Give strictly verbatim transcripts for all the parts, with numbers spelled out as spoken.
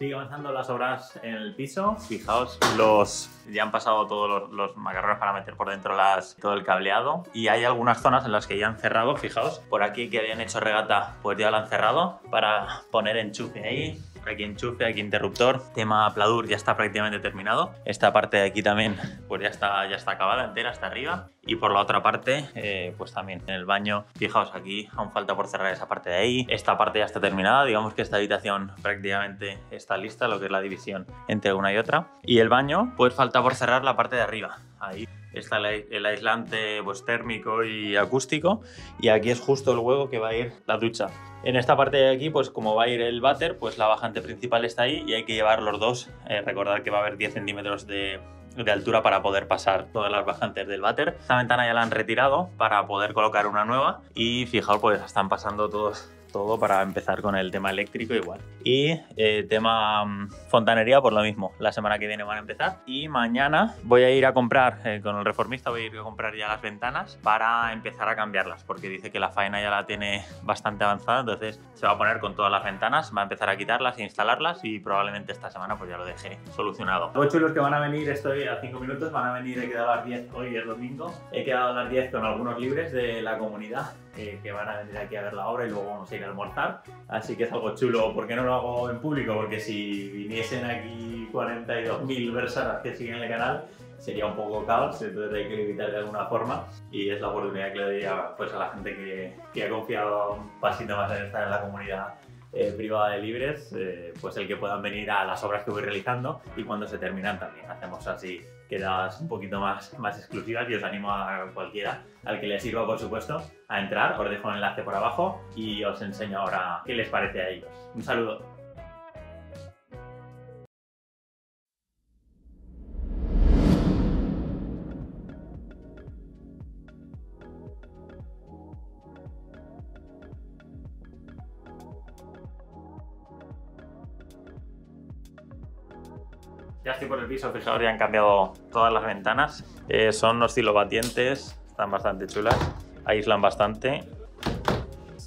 Sigue avanzando las obras en el piso. Fijaos, los, ya han pasado todos los, los macarrones para meter por dentro las, todo el cableado. Y hay algunas zonas en las que ya han cerrado. Fijaos, por aquí que habían hecho regata, pues ya lo han cerrado para poner enchufe ahí. Aquí enchufe, aquí interruptor. Tema Pladur ya está prácticamente terminado. Esta parte de aquí también pues ya está, ya está acabada entera hasta arriba. Y por la otra parte, eh, pues también en el baño, fijaos aquí, aún falta por cerrar esa parte de ahí. Esta parte ya está terminada, digamos que esta habitación prácticamente está lista, lo que es la división entre una y otra. Y el baño, pues falta por cerrar la parte de arriba, ahí. Está el aislante pues, térmico y acústico, y aquí es justo el hueco que va a ir la ducha. En esta parte de aquí, pues como va a ir el váter, pues la bajante principal está ahí y hay que llevar los dos. Eh, recordad que va a haber diez centímetros de, de altura para poder pasar todas las bajantes del váter. Esta ventana ya la han retirado para poder colocar una nueva y fijaos, pues están pasando todos... todo para empezar con el tema eléctrico igual. Y eh, tema um, fontanería, por lo mismo, la semana que viene van a empezar. Y mañana voy a ir a comprar, eh, con el reformista voy a ir a comprar ya las ventanas para empezar a cambiarlas, porque dice que la faena ya la tiene bastante avanzada, entonces se va a poner con todas las ventanas, va a empezar a quitarlas e instalarlas y probablemente esta semana pues ya lo deje solucionado. Los chulos que van a venir, estoy a cinco minutos, van a venir, he quedado a las diez, hoy es domingo, he quedado a las diez con algunos libres de la comunidad eh, que van a venir aquí a ver la obra y luego vamos a ir a almorzar, así que es algo chulo porque no lo hago en público, porque si viniesen aquí cuarenta y dos mil personas que siguen el canal sería un poco caos, entonces hay que limitar de alguna forma y es la oportunidad que le doy a, pues, a la gente que, que ha confiado un pasito más en estar en la comunidad eh, privada de Libres, eh, pues el que puedan venir a las obras que voy realizando y cuando se terminan también hacemos así quedadas un poquito más, más exclusivas y os animo a cualquiera, al que le sirva por supuesto, a entrar. Os dejo un enlace por abajo y os enseño ahora qué les parece a ellos. Un saludo. Ya estoy por el piso, fijaos, ya han cambiado todas las ventanas. Eh, son oscilobatientes, están bastante chulas, aíslan bastante.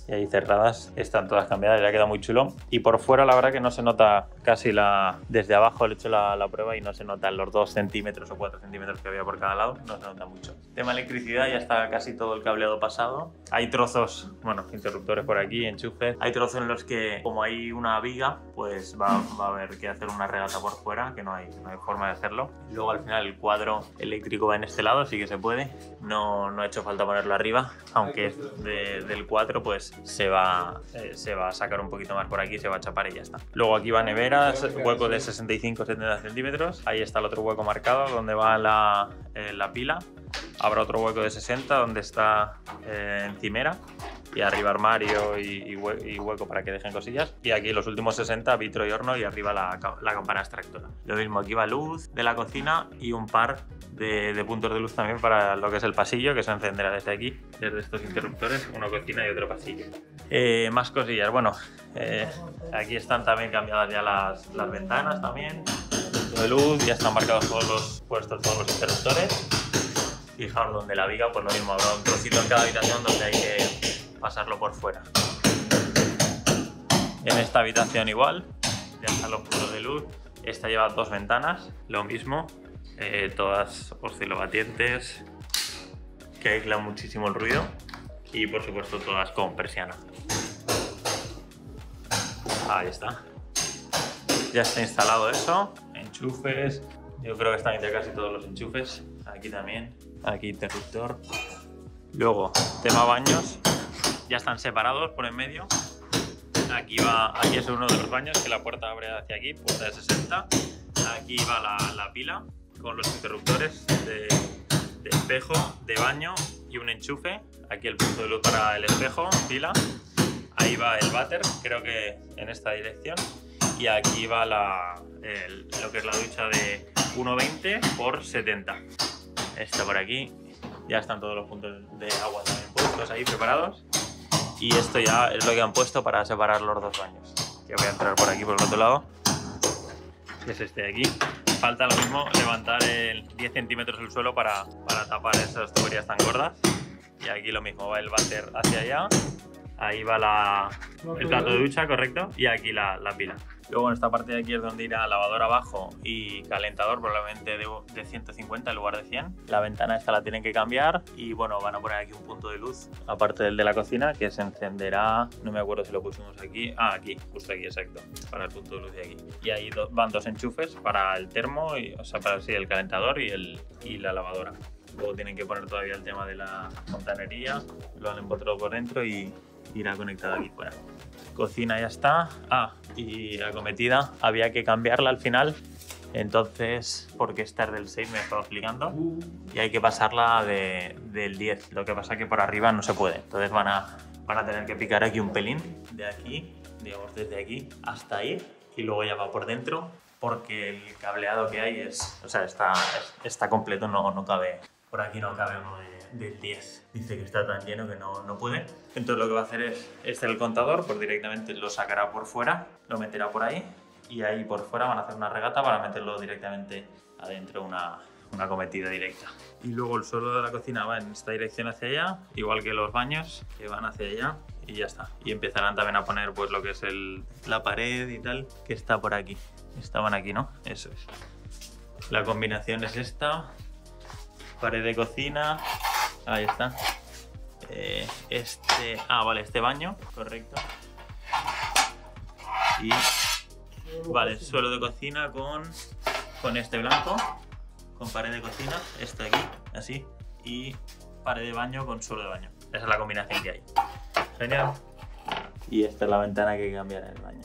Y ahí cerradas, están todas cambiadas, ya queda muy chulo. Y por fuera la verdad que no se nota casi la... Desde abajo le he hecho la, la prueba y no se notan los dos centímetros o cuatro centímetros que había por cada lado, no se nota mucho. Tema electricidad, ya está casi todo el cableado pasado. Hay trozos, bueno, interruptores por aquí, enchufes. Hay trozos en los que, como hay una viga, pues va, va a haber que hacer una regata por fuera, que no hay, no hay forma de hacerlo. Luego al final el cuadro eléctrico va en este lado, sí que se puede. No, no ha hecho falta ponerlo arriba, aunque de, del cuatro pues se va, eh, se va a sacar un poquito más por aquí, se va a chapar y ya está. Luego aquí va nevera, hueco de sesenta y cinco a setenta centímetros. Ahí está el otro hueco marcado donde va la, eh, la pila. Habrá otro hueco de sesenta donde está eh, encimera. Y arriba armario y, y, hue y hueco para que dejen cosillas. Y aquí los últimos sesenta, vitro y horno, y arriba la, la campana extractora. Lo mismo, aquí va luz de la cocina y un par de, de puntos de luz también para lo que es el pasillo, que se encenderá desde aquí, desde estos interruptores, una cocina y otro pasillo. Eh, más cosillas, bueno, eh, aquí están también cambiadas ya las, las ventanas también, de luz, ya están marcados todos los puestos, todos los interruptores. Fijaos donde la viga, pues lo mismo, habrá un trocito en cada habitación donde hay que pasarlo por fuera. En esta habitación igual, ya están los puntos de luz. Esta lleva dos ventanas, lo mismo, eh, todas oscilobatientes, que aíslan muchísimo el ruido y por supuesto todas con persiana. Ahí está. Ya está instalado eso, enchufes, yo creo que están ya casi todos los enchufes, aquí también, aquí interruptor. Luego, tema baños. Ya están separados por en medio. Aquí va, aquí es uno de los baños que la puerta abre hacia aquí, puerta de sesenta. Aquí va la, la pila con los interruptores de, de espejo, de baño y un enchufe. Aquí el punto de luz para el espejo, pila. Ahí va el váter, creo que en esta dirección. Y aquí va la, el, lo que es la ducha de ciento veinte por setenta. Esta por aquí. Ya están todos los puntos de agua también puestos ahí, preparados. Y esto ya es lo que han puesto para separar los dos baños. Ya voy a entrar por aquí, por el otro lado, que es este de aquí. Falta lo mismo, levantar el diez centímetros el suelo para, para tapar esas tuberías tan gordas. Y aquí lo mismo, va el váter hacia allá. Ahí va la, el plato de ducha, correcto. Y aquí la, la pila. Luego en esta parte de aquí es donde irá lavador abajo y calentador, probablemente de, de ciento cincuenta en lugar de cien. La ventana esta la tienen que cambiar y bueno, van a poner aquí un punto de luz, aparte del de la cocina, que se encenderá, no me acuerdo si lo pusimos aquí, ah, aquí, justo aquí, exacto, para el punto de luz de aquí. Y ahí do, van dos enchufes para el termo, y, o sea, para sí, el calentador y, el, y la lavadora. Luego tienen que poner todavía el tema de la fontanería, lo han empotrado por dentro y irá conectado aquí fuera. Cocina ya está. Ah, y la acometida había que cambiarla al final, entonces, porque esta es del seis, me estaba explicando, y hay que pasarla de, del diez, lo que pasa que por arriba no se puede, entonces van a, van a tener que picar aquí un pelín, de aquí, digamos desde aquí hasta ahí, y luego ya va por dentro, porque el cableado que hay es, o sea, está, está completo, no, no cabe. Por aquí no cabe uno de, del diez. Dice que está tan lleno que no, no puede. Entonces lo que va a hacer es, este el contador, pues directamente lo sacará por fuera, lo meterá por ahí y ahí por fuera van a hacer una regata para meterlo directamente adentro, una, una acometida directa. Y luego el suelo de la cocina va en esta dirección hacia allá, igual que los baños que van hacia allá y ya está. Y empezarán también a poner pues lo que es el, la pared y tal, que está por aquí. Estaban aquí, ¿no? Eso es. La combinación es esta. Pared de cocina, ahí está, eh, este, ah vale, este baño, correcto, y vale, suelo de cocina con, con este blanco, con pared de cocina, este aquí, así, y pared de baño con suelo de baño, esa es la combinación que hay, genial. Y esta es la ventana que hay que cambiar en el baño.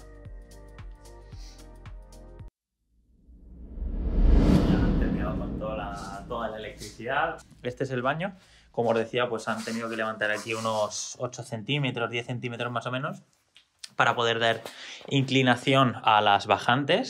Toda la electricidad. Este es el baño. Como os decía, pues han tenido que levantar aquí unos ocho centímetros, diez centímetros más o menos, para poder dar inclinación a las bajantes